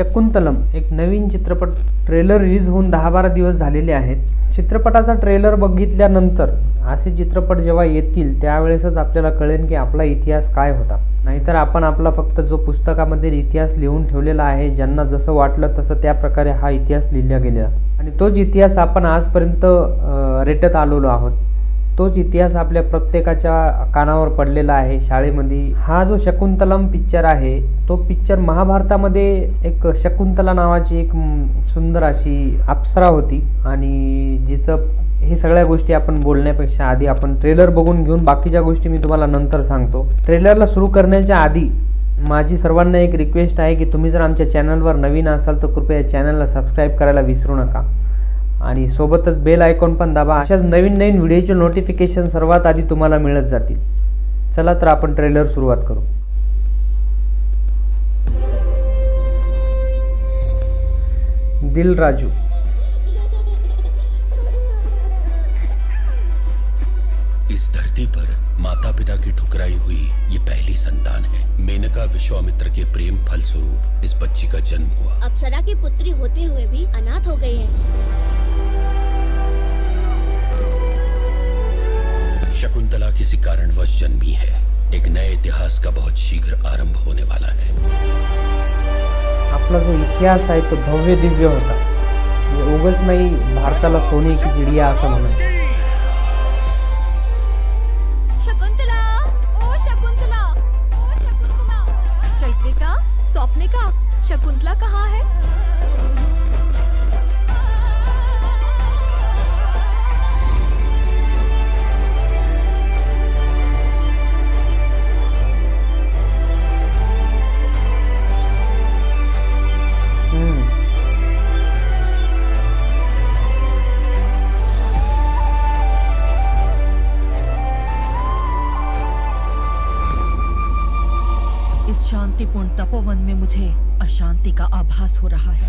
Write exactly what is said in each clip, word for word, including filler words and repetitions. शकुंतलम एक नवीन चित्रपट trailer release होऊन दहा बारा दिवस झालेले आहेत. चित्रपटाचा ट्रेलर बघितल्यानंतर असे चित्रपट जेव्हा येतील त्यावेळेसच आपल्याला कळेल की आपला इतिहास काय होता, नाहीतर आपण आपला फक्त जो पुस्तकामध्ये इतिहास लिहून ठेवलेला आहे, ज्यांना जसं वाटलं तसं त्या प्रकारे हा इतिहास लिहिला गेला आणि तोच इतिहास आपण आजपर्यंत रेटत आलेलो आहोत. तोच इतिहास आपल्या प्रत्येकाच्या कानावर पडलेला आहे शाळेमध्ये. हा जो शकुंतलम पिक्चर आहे तो पिक्चर महाभारतामध्ये एक शकुंतला नावाची एक सुंदर अशी अप्सरा होती आणि जिचं हे सगळ्या गोष्टी आपण बोलण्यापेक्षा आधी आपण ट्रेलर बघून घेऊन बाकीच्या गोष्टी मी तुम्हाला नंतर सांगतो. ट्रेलरला सुरू करण्याच्या आधी माझी सर्वांना एक रिक्वेस्ट आहे की तुम्ही जर आमच्या चॅनलवर नवीन असाल तर कृपया चॅनलला सबस्क्राईब करायला विसरू नका आणि सोबतच बेल आयकॉन पण दाबा. अशाच नवीन नवीन व्हिडिओचे नोटिफिकेशन सर्वात आधी तुम्हाला मिळत जातील. चला तर आपण ट्रेलर सुरुवात करू. दिल राजू. इस धरती पर माता पिता की ठुकराई हुई ये पहली संतान है. मेनका विश्वामित्र के प्रेम फल स्वरूप इस बच्ची का जन्म हुआ. अप्सरा की पुत्री होते हुए भी अनाथ हो गई है. शकुंतला किसी कारणवश जन्मी है. एक नए इतिहास का बहुत शीघ्र आरंभ होने वाला है. आपला जो इतिहास आहे तो भव्य दिव्य होता. ये उगस नहीं भारताला सोने की चिड़िया असं म्हणतात. शकुंतला, ओ शकुंतला, ओ शकुंतला, चैत्रिका, स्वप्निका, शकुंतला कहाँ है? शांतिपूर्ण तपोवन में मुझे अशांति का आभास हो रहा है.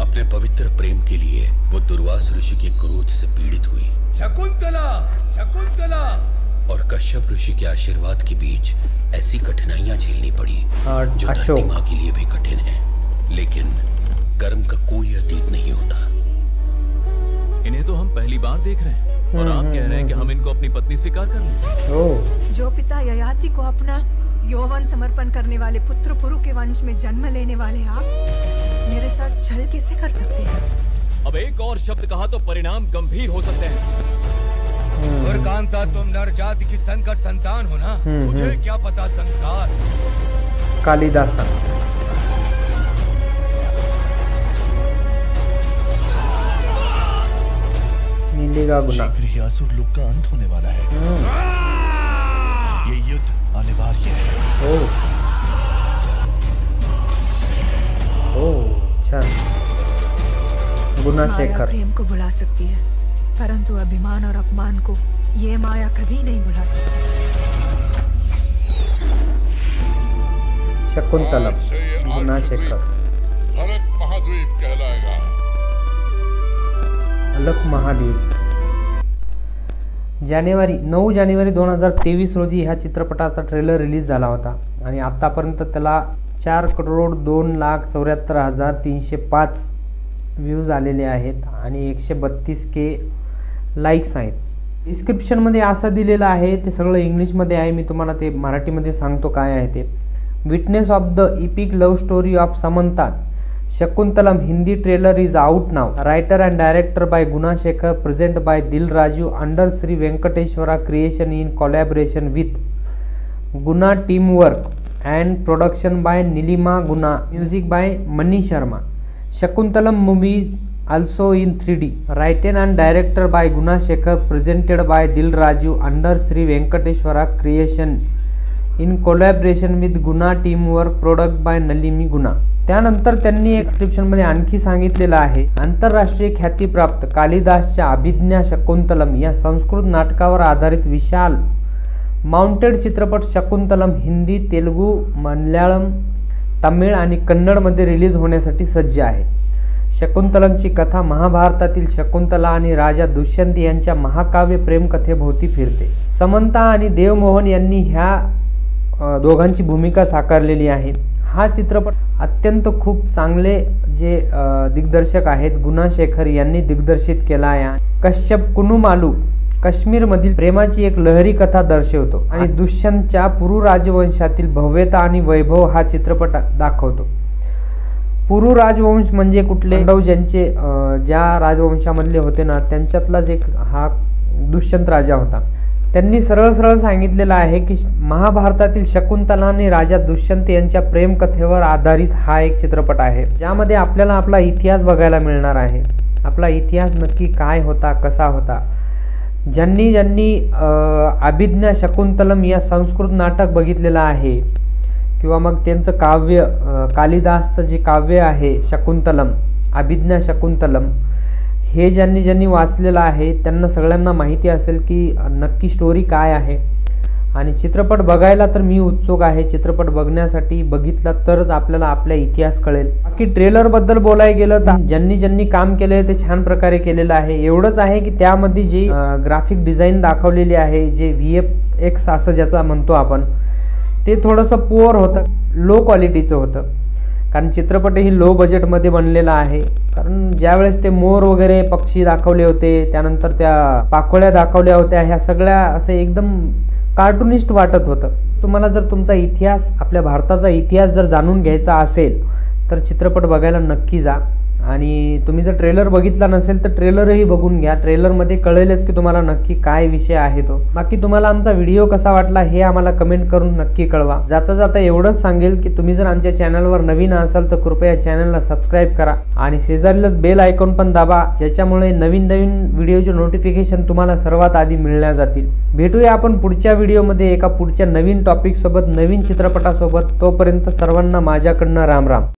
अपने पवित्र प्रेम के लिए वो दुर्वास ऋषि के क्रोध से पीड़ित हुई. शकुंतला, शकुंतला और कश्यप ऋषि के आशीर्वाद के बीच ऐसी कठिनाइयां झेलनी पड़ी जो धरती माँ के लिए भी कठिन है. लेकिन कर्म का कोई अतीत नहीं होता. इन्हें तो हम पहली बार देख रहे हैं और आप कह रहे हैं कि हम इनको अपनी पत्नी स्वीकार कर लें. जो पिता ययाति को अपना यौवन समर्पण करने वाले पुत्र पुरु के वंश में जन्म लेने वाले आप मेरे साथ छल कैसे कर सकते हैं? अब एक और शब्द कहा तो परिणाम गंभीर हो सकते हैं. स्वर्गांता तुम नर जाति की संकर संतान हो ना, मुझे क्या पता संस्कार. कालिदासा. नीलीमा गुन्ना. असुर लोक का अंत होने वाला है. ये युद्ध अनिवार्य है. ओ ओ छान. गुनाशेखर. प्रेम को बुला सकती है परंतु अभिमान और अपमान को ये माया कभी नहीं बुला सकती. शकुंतला. गुनाशेखर. भारत महाद्वीप कहलाएगा. अलक महाद्वीप. जानेवारी नऊ जानेवारी दोन हजार तेवीस रोजी ह्या चित्रपटाचा ट्रेलर रिलीज झाला होता आणि आत्तापर्यंत त्याला चार करोड दोन लाख चौऱ्याहत्तर हजार तीनशे पाच व्ह्यूज आलेले आहेत आणि एकशे बत्तीस के लाईक्स आहेत. डिस्क्रिप्शनमध्ये असा दिलेला आहे, ते सगळं इंग्लिशमध्ये आहे, मी तुम्हाला ते मराठीमध्ये सांगतो काय आहे ते. Witness of the epic love story of Samantha Shakuntalam Hindi trailer is out now. Writer and director by Gunasekhar. Present by Dil Raju under Shri Venkateswara creation in collaboration with Guna team work and production by Neelima Guna. Music by Mani Sharma. Shakuntalam movies also in three D. Written and director by Gunasekhar. Presented by Dil Raju under Shri Venkateswara creation in collaboration with Guna team work. Product by Neelima Guna. त्यानंतर त्यांनी डिस्क्रिप्शनमध्ये आणखी सांगितलेलं आहे, आंतरराष्ट्रीय ख्यातीप्राप्त कालिदासच्या अभिज्ञा शकुंतलम या संस्कृत नाटकावर आधारित विशाल mounted चित्रपट शकुंतलम हिंदी, तेलुगू, मल्याळम, तमिळ आणि कन्नडमध्ये रिलीज होण्यासाठी सज्ज आहे. शकुंतलमची कथा महाभारतातील शकुंतला आणि राजा दुष्यंत यांच्या महाकाव्य प्रेमकथेभोवती फिरते. समंता आणि देव मोहन यांनी ह्या दोघांची भूमिका साकारलेली आहे। हा चित्रपट अत्यंत खूप चांगले जे दिग्दर्शक आहेत गुणाशेखर यांनी दिग्दर्शित केला आहे। कश्यप कुनुमालू काश्मीरमधील प्रेमाची एक लहरी कथा दर्शवतो आणि दुष्यंतच्या पुरू राजवंशातील भव्यता आणि वैभव हा चित्रपट दाखवतो। पुरू राजवंश म्हणजे कुठले, पांडव ज्यांचे ज्या राजवंशामधले होते ना त्यांच्यातलाच एक हा दुष्यंत राजा होता। त्यांनी सरळ सरळ सांगितलेलं आहे की महाभारतातील शकुंतला आणि राजा दुष्यंत यांच्या प्रेम कथेवर आधारित हा एक चित्रपट आहे, ज्यामध्ये आपल्याला आपला इतिहास बघायला मिळणार आहे। आपला इतिहास नक्की काय होता, कसा होता। ज्यांनी ज्यांनी अभिज्ञा शकुंतलम या संस्कृत नाटक बघितलेलं आहे किंवा मग त्यांचं काव्य कालिदासचं जे काव्य आहे शकुंतलम, अभिज्ञा शकुंतलम, हे ज्यांनी ज्यांनी वाचलेलं आहे त्यांना सगळ्यांना माहिती असेल की नक्की स्टोरी काय आहे। आणि चित्रपट बघायला तर मी उत्सुक आहे। चित्रपट बघण्यासाठी बघितला तरच आपल्याला आपला इतिहास कळेल। बाकी ट्रेलरबद्दल बोलायला गेलं तर ज्यांनी ज्यांनी काम केले ते छान प्रकारे केलेलं आहे। एवढंच आहे की त्यामध्ये जी ग्राफिक डिझाईन दाखवलेली आहे, जे व्ही एफ एक्स असं ज्याचा म्हणतो आपण, ते थोडंसं पुअर होतं, लो क्वालिटीचं होतं। कारण चित्रपट ही लो बजेटमध्ये बनलेला आहे। कारण ज्यावेळेस ते मोर वगैरे पक्षी दाखवले होते, त्यानंतर त्या पाकोळ्या दाखवल्या होत्या, ह्या सगळ्या असं एकदम कार्टूनिस्ट वाटत होतं। तुम्हाला जर तुमचा इतिहास, आपल्या भारताचा इतिहास जर जाणून घ्यायचा असेल तर चित्रपट बघायला नक्की जा। आणि तुम्ही जर ट्रेलर बघितला नसेल तर ट्रेलरही बघून घ्या, ट्रेलरमध्ये कळेलच की तुम्हाला नक्की काय विषय आहे तो। बाकी तुम्हाला आमचा व्हिडिओ कसा वाटला हे आम्हाला कमेंट करून नक्की कळवा। जाता जाता एवढंच सांगेल की तुम्ही जर आमच्या चॅनलवर नवीन असाल तर कृपया चॅनलला सबस्क्राईब करा आणि शेजारीलच बेल आयकॉन पण दाबा, ज्याच्यामुळे नवीन नवीन व्हिडिओचे नोटिफिकेशन तुम्हाला सर्वात आधी मिळल्या जातील। भेटूया आपण पुढच्या व्हिडिओमध्ये एका पुढच्या नवीन टॉपिकसोबत, नवीन चित्रपटासोबत। तोपर्यंत सर्वांना माझ्याकडनं राम राम।